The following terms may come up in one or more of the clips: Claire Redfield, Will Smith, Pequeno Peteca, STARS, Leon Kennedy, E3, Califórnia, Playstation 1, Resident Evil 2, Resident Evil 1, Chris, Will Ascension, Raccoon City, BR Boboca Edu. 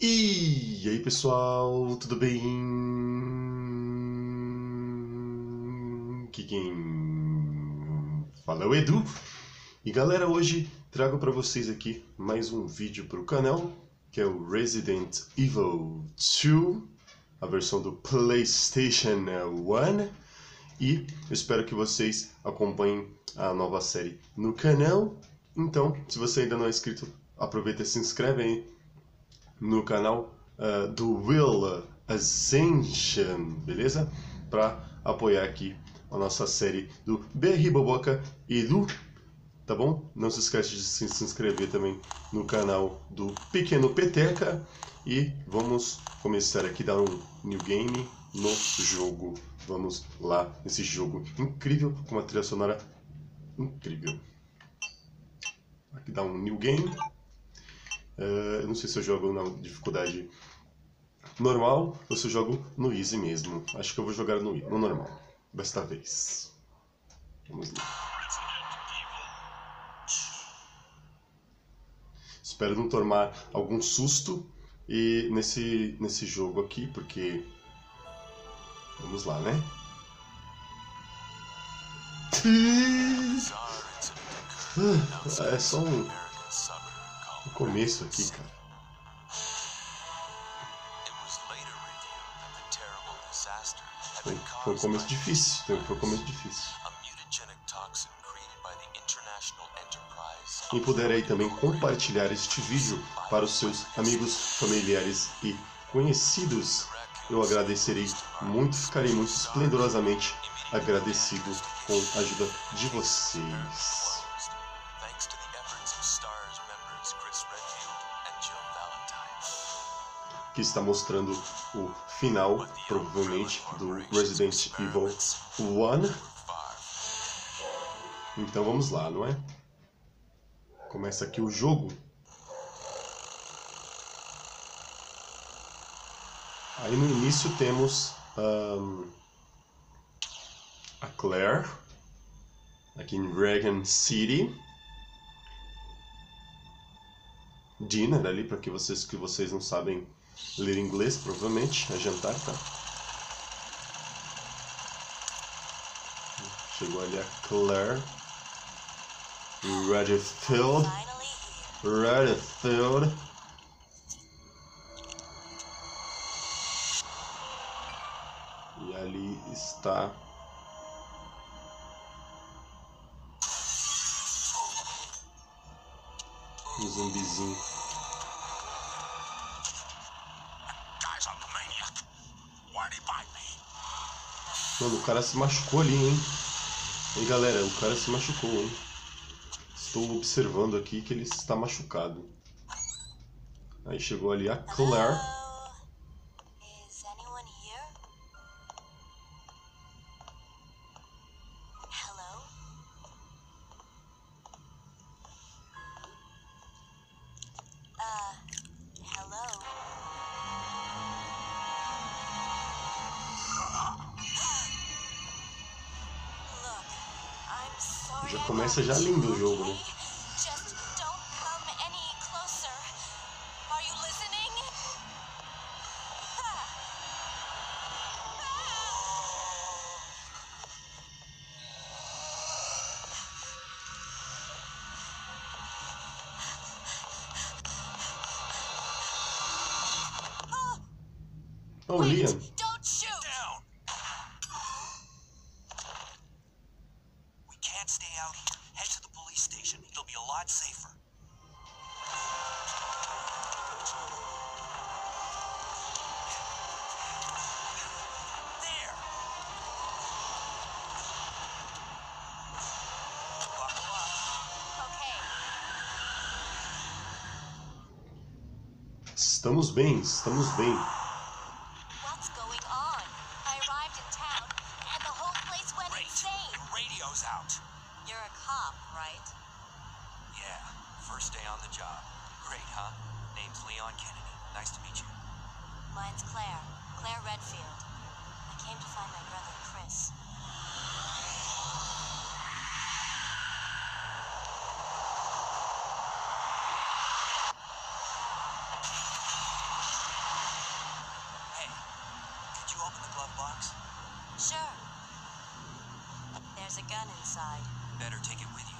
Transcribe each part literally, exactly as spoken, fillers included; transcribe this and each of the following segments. E aí pessoal, tudo bem? Aqui quem fala é o Edu. E galera, hoje trago para vocês aqui mais um vídeo para o canal, que é o Resident Evil dois, a versão do PlayStation um. E espero que vocês acompanhem a nova série no canal. Então, se você ainda não é inscrito, aproveita e se inscreve aí no canal uh, do Will Ascension, beleza? Para apoiar aqui a nossa série do B R Boboca Edu, tá bom? Não se esquece de se inscrever também no canal do Pequeno Peteca. E vamos começar aqui, dar um new game no jogo. Vamos lá nesse jogo incrível, com uma trilha sonora incrível. Aqui dá um new game. Uh, eu não sei se eu jogo na dificuldade normal ou se eu jogo no easy mesmo. Acho que eu vou jogar no, no normal desta vez. Vamos lá. Espero não tomar algum susto e nesse, nesse jogo aqui, porque... Vamos lá, né? É só um... O começo aqui, cara. Foi, foi um começo difícil, foi um começo difícil. Quem puder aí também compartilhar este vídeo para os seus amigos, familiares e conhecidos, eu agradecerei muito, ficarei muito esplendorosamente agradecido com a ajuda de vocês. Que está mostrando o final, provavelmente, do Resident Evil um. Então vamos lá, não é? Começa aqui o jogo. Aí no início temos um, a Claire, aqui em Raccoon City. Dinner ali, para que vocês que vocês não sabem ler inglês, provavelmente, é jantar, tá? Chegou ali a Claire Redfield Redfield e ali está um zumbizinho. Mano, o cara se machucou ali, hein? E galera, o cara se machucou, hein? Estou observando aqui que ele está machucado. Aí chegou ali a Claire. Já começa já lindo o jogo, né? Oh, Liam! Estamos bem, estamos bem. You're a cop, right? Yeah, first day on the job. Great, huh? Name's Leon Kennedy. Nice to meet you. Mine's Claire. Claire Redfield. I came to find my brother, Chris. Hey, could you open the glove box? Sure. There's a gun inside. Better take it with you.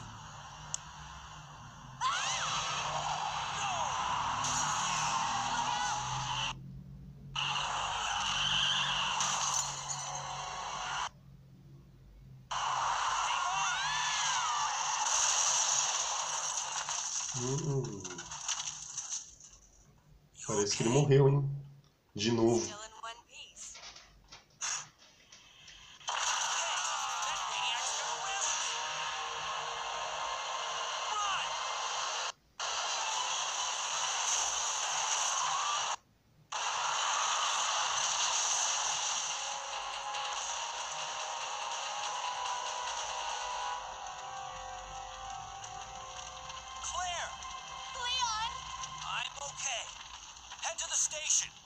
Parece que ele morreu, hein? De novo.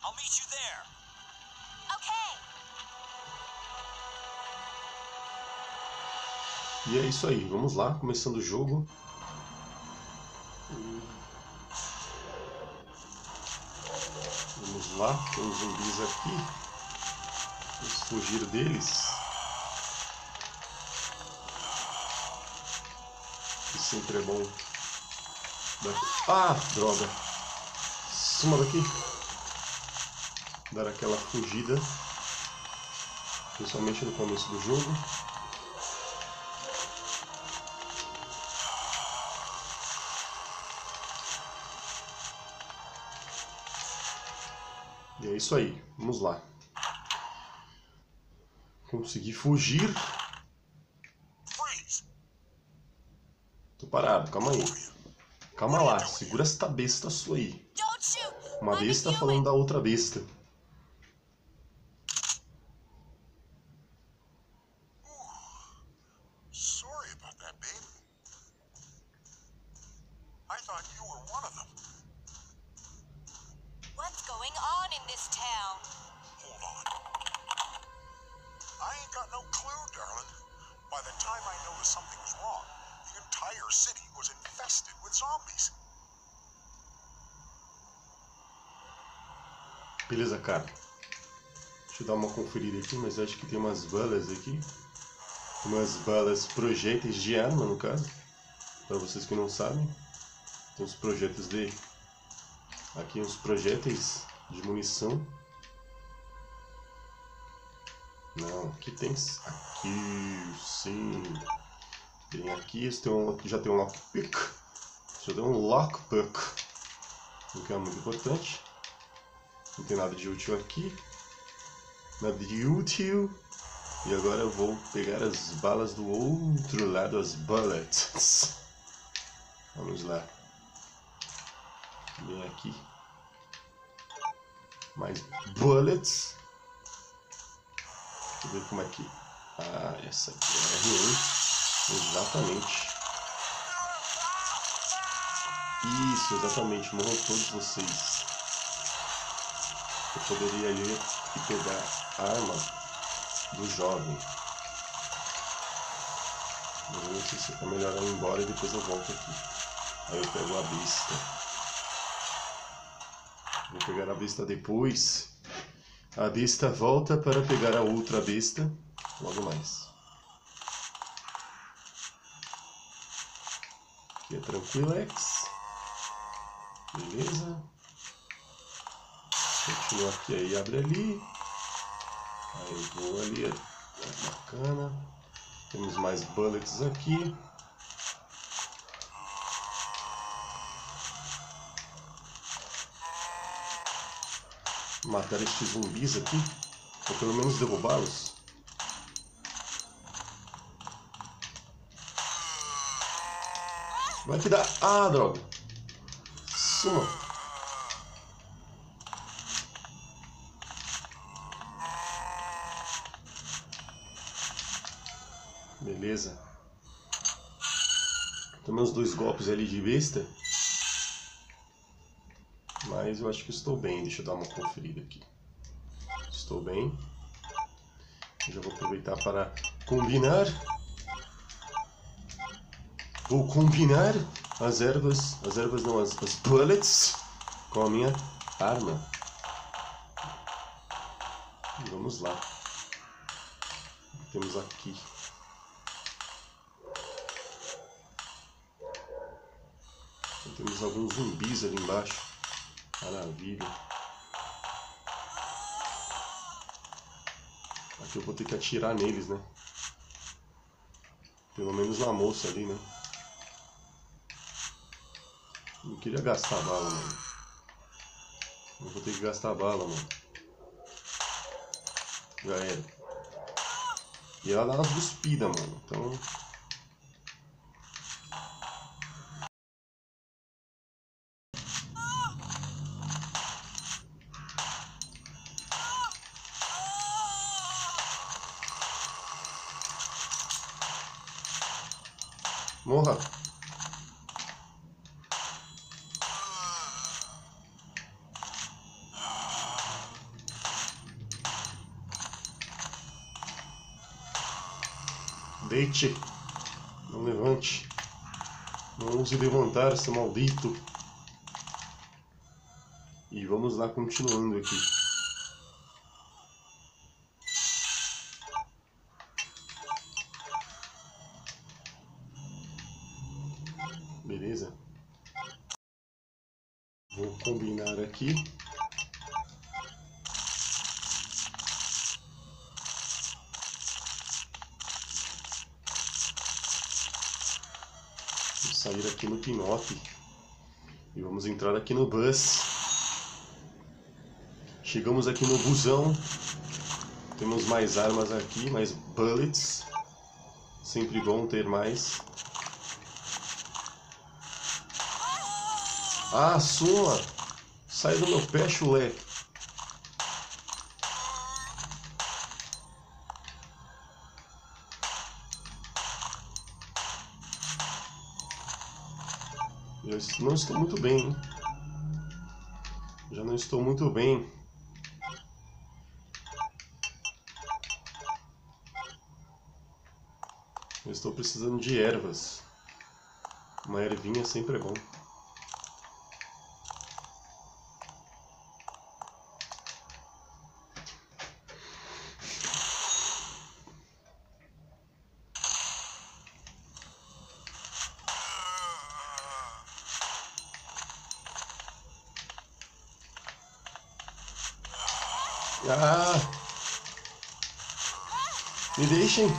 I'll meet you there. Okay. E é isso aí, vamos lá, começando o jogo. Vamos lá, tem os zumbis aqui. Vamos fugir deles. Que sempre é bom. Ah, droga! Suma daqui. Dar aquela fugida, principalmente no começo do jogo. E é isso aí, vamos lá. Consegui fugir. Tô parado, calma aí. Calma lá, segura esta besta sua aí. Uma besta falando da outra besta. Beleza, cara. Deixa eu dar uma conferida aqui, mas acho que tem umas balas aqui. Umas balas, projéteis de arma, no caso. Para vocês que não sabem. Tem uns projéteis de... Aqui uns projéteis de munição. Não, aqui tem... Aqui, sim. Tem aqui, esse tem um... já tem um lockpick. Já tem um lockpick. O que é muito importante. Não tem nada de útil aqui. Nada de útil. E agora eu vou pegar as balas do outro lado. As bullets. Vamos lá. Vem aqui. Mais bullets. Deixa eu ver como é que... Ah, essa aqui é ruim. Exatamente. Isso, exatamente. Morram todos vocês. Eu poderia ir e pegar a arma do jovem. Mas eu não sei se é melhor eu ir embora e depois eu volto aqui. Aí eu pego a besta. Vou pegar a besta depois. A besta volta para pegar a outra besta logo mais. Aqui é tranquilex. Beleza. Continua aqui, aí abre ali. Aí eu vou ali, é bacana. Temos mais bullets aqui. Matar estes zumbis aqui. Ou pelo menos derrubá-los. Vai que dá. Ah, droga. Suma. Beleza. Tomei uns dois golpes ali de besta. Mas eu acho que estou bem, deixa eu dar uma conferida aqui. Estou bem. Já vou aproveitar para combinar. Vou combinar as ervas, as ervas não, as, as bullets com a minha arma. E vamos lá. Temos aqui. Temos alguns zumbis ali embaixo. Maravilha. Aqui eu vou ter que atirar neles, né? Pelo menos na moça ali, né? Não queria gastar bala, mano. Eu vou ter que gastar bala, mano. Já era. E ela dá umas cuspidas, mano. Então... Morra! Deite! Não levante! Não ouse levantar, seu maldito! E vamos lá, continuando aqui. Beleza? Vou combinar aqui. Vou sair aqui no pinote. E vamos entrar aqui no bus. Chegamos aqui no busão. Temos mais armas aqui, mais bullets. Sempre bom ter mais. Ah, sua! Sai do meu pé, chulé! Eu não estou muito bem, hein? Já não estou muito bem. Eu estou precisando de ervas. Uma ervinha sempre é bom. Ah! Me deixem! Ah,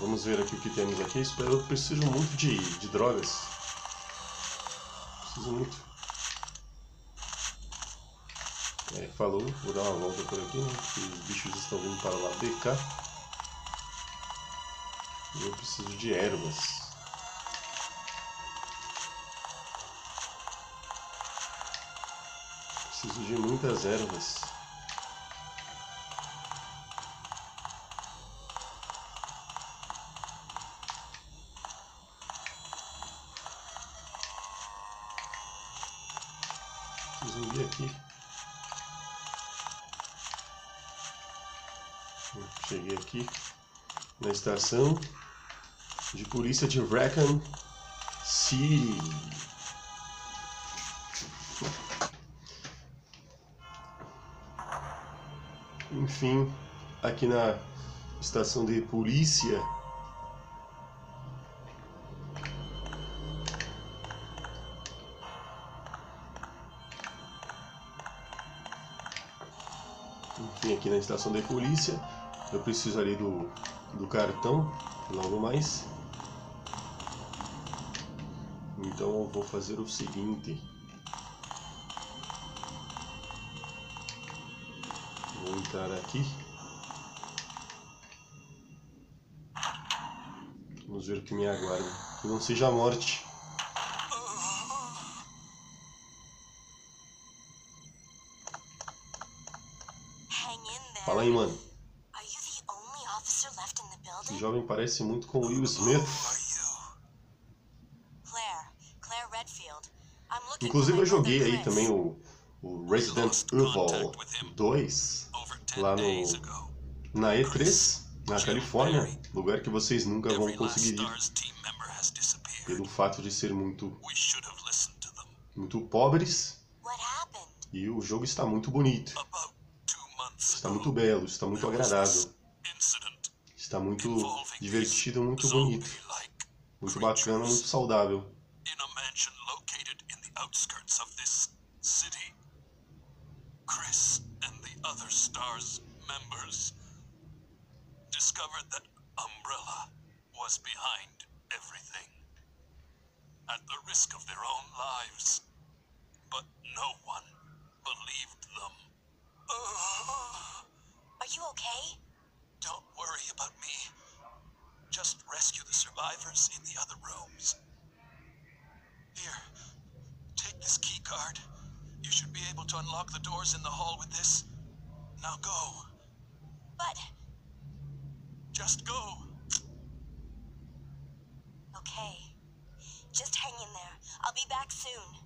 vamos ver aqui o que temos aqui. Eu preciso muito de, de drogas. Preciso muito. É, falou, vou dar uma volta por aqui, né? Porque os bichos estão vindo para lá de cá. E eu preciso de ervas. Preciso de muitas ervas. Preciso vir aqui. Cheguei aqui na estação de polícia de Raccoon City. Enfim, aqui na estação de polícia Enfim, aqui na estação de polícia eu preciso ali do, do cartão, logo mais. Então eu vou fazer o seguinte. Vou entrar aqui. Vamos ver o que me aguarda. Que não seja a morte. Fala aí, mano. Esse jovem parece muito com Will Smith. Inclusive eu joguei aí também o, o Resident Evil dois lá no, na E três, na Califórnia, lugar que vocês nunca vão conseguir ir, pelo fato de ser muito, muito pobres, e o jogo está muito bonito, está muito belo, está muito agradável, está muito divertido, muito bonito, muito bacana, muito saudável. Chris and the other STARS members discovered that Umbrella was behind everything, at the risk of their own lives, but no one believed them. Uh, Are you okay? Don't worry about me. Just rescue the survivors in the other rooms. Here, take this key card. You should be able to unlock the doors in the hall with this. Now go. But... Just go. Okay. Just hang in there. I'll be back soon.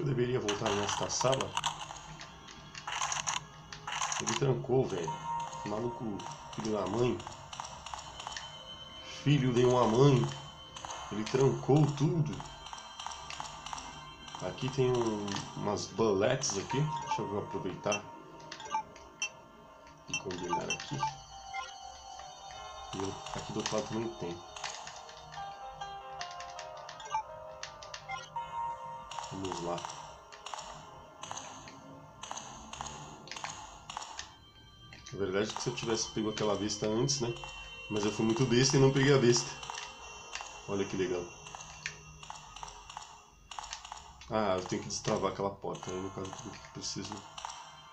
Eu deveria voltar nesta sala? Ele trancou, velho. Maluco, filho da mãe. Filho de uma mãe, ele trancou tudo. Aqui tem um, umas bullets aqui. Deixa eu aproveitar e combinar aqui. E eu, aqui do outro lado também tem. Vamos lá. Na verdade, se eu tivesse pego aquela vista antes, né? Mas eu fui muito besta e não peguei a besta. Olha que legal. Ah, eu tenho que destravar aquela porta. Aí no caso eu preciso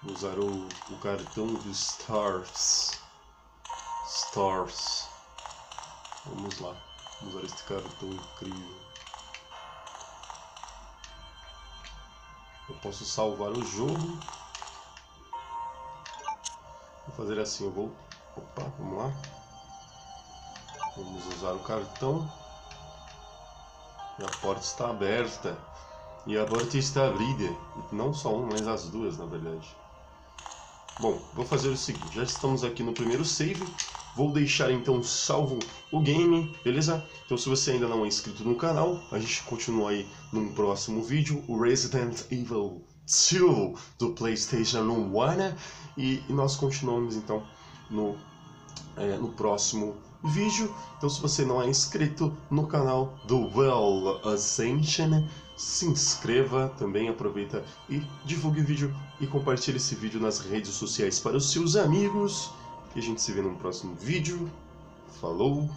usar o, o cartão do STARS. STARS. Vamos lá. Vamos usar este cartão incrível. Eu posso salvar o jogo. Vou fazer assim, eu vou... Opa, vamos lá. Vamos usar o cartão. E a porta está aberta. E a porta está abrida. Não só uma, mas as duas, na verdade. Bom, vou fazer o seguinte. Já estamos aqui no primeiro save. Vou deixar então salvo o game, beleza? Então se você ainda não é inscrito no canal, a gente continua aí num próximo vídeo. O Resident Evil dois do Playstation um. E, e nós continuamos então no, é, no próximo vídeo. Então se você não é inscrito no canal do Will Ascension, se inscreva também, aproveita e divulgue o vídeo e compartilhe esse vídeo nas redes sociais para os seus amigos. E a gente se vê no próximo vídeo. Falou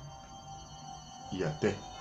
e até!